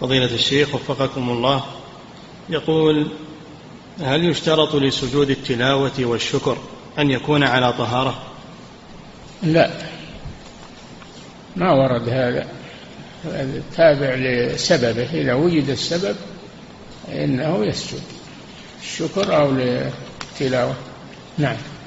فضيلة الشيخ وفقكم الله، يقول: هل يشترط لسجود التلاوة والشكر أن يكون على طهارة؟ لا، ما ورد هذا، تابع لسببه، إذا وجد السبب إنه يسجد الشكر أو للتلاوة. نعم.